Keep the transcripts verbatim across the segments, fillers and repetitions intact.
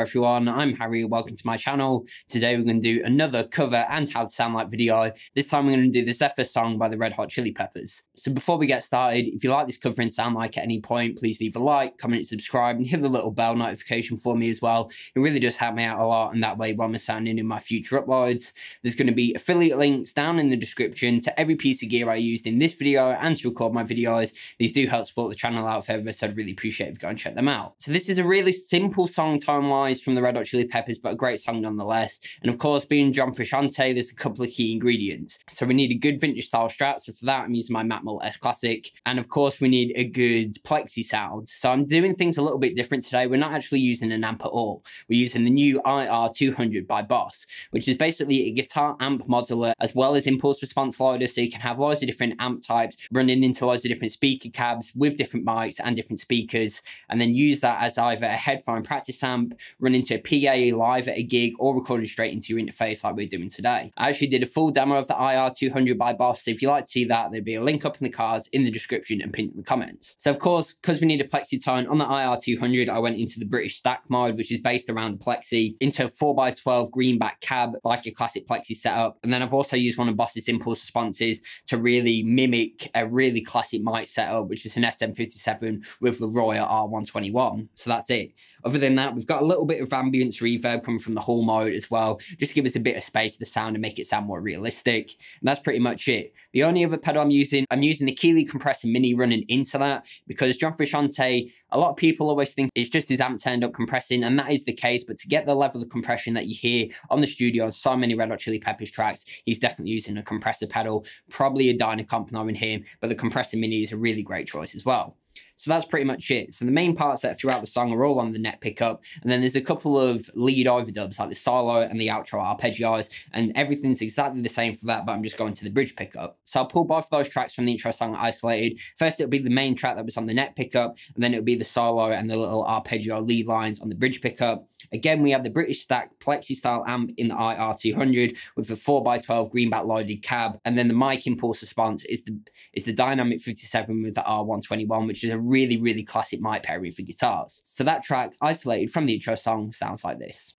everyone, I'm Harry, welcome to my channel. Today we're going to do another cover and how to sound like video. This time we're going to do The Zephyr Song by the Red Hot Chili Peppers. So before we get started, if you like this cover and sound like at any point, please leave a like, comment, subscribe, and hit the little bell notification for me as well. It really does help me out a lot, and that way when we're sounding in my future uploads, there's going to be affiliate links down in the description to every piece of gear I used in this video and to record my videos. These do help support the channel out further, so I'd really appreciate if you go and check them out. So this is a really simple song time-wise from the Red Hot Chili Peppers, but a great song nonetheless. And of course, being John Frusciante, there's a couple of key ingredients. So we need a good vintage style strat. So for that, I'm using my Macmull S Classic. And of course, we need a good Plexi sound. So I'm doing things a little bit different today. We're not actually using an amp at all. We're using the new I R two hundred by Boss, which is basically a guitar amp modular as well as impulse response loader. So you can have loads of different amp types running into loads of different speaker cabs with different mics and different speakers, and then use that as either a headphone practice amp, run into a P A live at a gig, or recording straight into your interface like we're doing today. I actually did a full demo of the I R two hundred by Boss, so if you'd like to see that, there'll be a link up in the cards in the description and pinned in the comments. So of course, because we need a Plexi tone on the I R two hundred, I went into the British stack mode, which is based around Plexi, into a four by twelve greenback cab, like a classic Plexi setup. And then I've also used one of Boss's impulse responses to really mimic a really classic mic setup, which is an S M fifty-seven with the Royer R one twenty-one. So that's it. Other than that, we've got a little bit of ambience reverb coming from the hall mode as well, just to give us a bit of space to the sound and make it sound more realistic. And that's pretty much it. The only other pedal I'm using, I'm using the Keeley Compressor Mini running into that, because John Frusciante, a lot of people always think it's just his amp turned up compressing, and that is the case, but to get the level of compression that you hear on the studio on so many Red Hot Chili Peppers tracks, he's definitely using a compressor pedal, probably a Dynacomp knowing him, but the Compressor Mini is a really great choice as well. So that's pretty much it. So the main parts that are throughout the song are all on the neck pickup, and then there's a couple of lead overdubs like the solo and the outro arpeggios, and everything's exactly the same for that, but I'm just going to the bridge pickup. So I'll pull both of those tracks from the intro song isolated. First, it'll be the main track that was on the neck pickup, and then it'll be the solo and the little arpeggio lead lines on the bridge pickup. Again, we have the British stack Plexi style amp in the I R two hundred with the four by twelve greenback loaded cab, and then the mic impulse response is the is the Dynamic fifty-seven with the R one twenty-one, which is a really, really classic mic pairing for guitars. So that track, isolated from the intro song, sounds like this.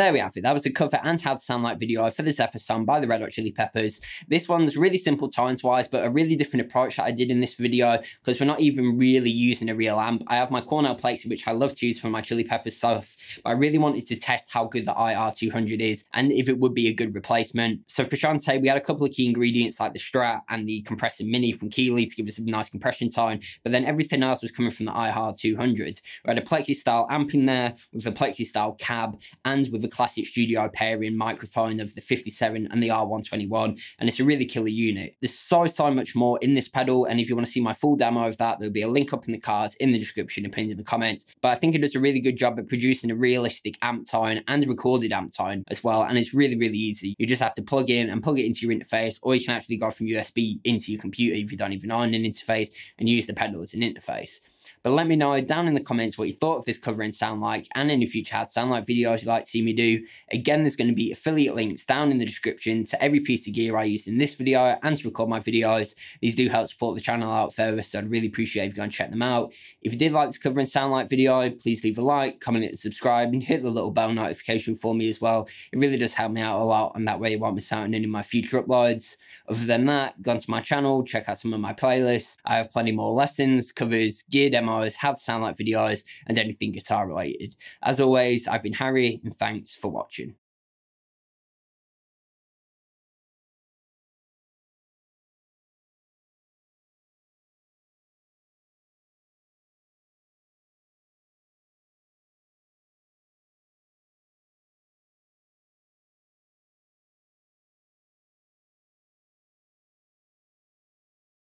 there we have it. That was the cover and how to sound like video for the Zephyr Song by the Red Hot Chili Peppers. This one's really simple tones wise, but a really different approach that I did in this video, because we're not even really using a real amp. I have my Cornell Plexi, which I love to use for my Chili Peppers stuff, but I really wanted to test how good the I R two hundred is and if it would be a good replacement. So for Frusciante, we had a couple of key ingredients like the Strat and the Compressor Mini from Keeley to give us a nice compression tone, but then everything else was coming from the I R two hundred. We had a Plexi style amp in there with a Plexi style cab and with a classic studio pairing microphone of the fifty-seven and the R one twenty-one, and it's a really killer unit. There's so so much more in this pedal, and if you want to see my full demo of that, there'll be a link up in the cards, in the description and pinned in the comments. But I think it does a really good job at producing a realistic amp tone and recorded amp tone as well, and it's really really easy. You just have to plug in and plug it into your interface, or you can actually go from U S B into your computer if you don't even own an interface and use the pedal as an interface. But let me know down in the comments what you thought of this cover and sound like, and any future how to sound like videos you'd like to see me do. Again, there's going to be affiliate links down in the description to every piece of gear I used in this video and to record my videos. These do help support the channel out further, so I'd really appreciate if you go and check them out. If you did like this cover and sound like video, please leave a like, comment and subscribe, and hit the little bell notification for me as well. It really does help me out a lot, and that way you won't miss out on any of my future uploads. Other than that, go onto my channel, check out some of my playlists. I have plenty more lessons, covers, gear demos, how to sound like videos, and anything guitar related. As always, I've been Harry, and thanks for watching.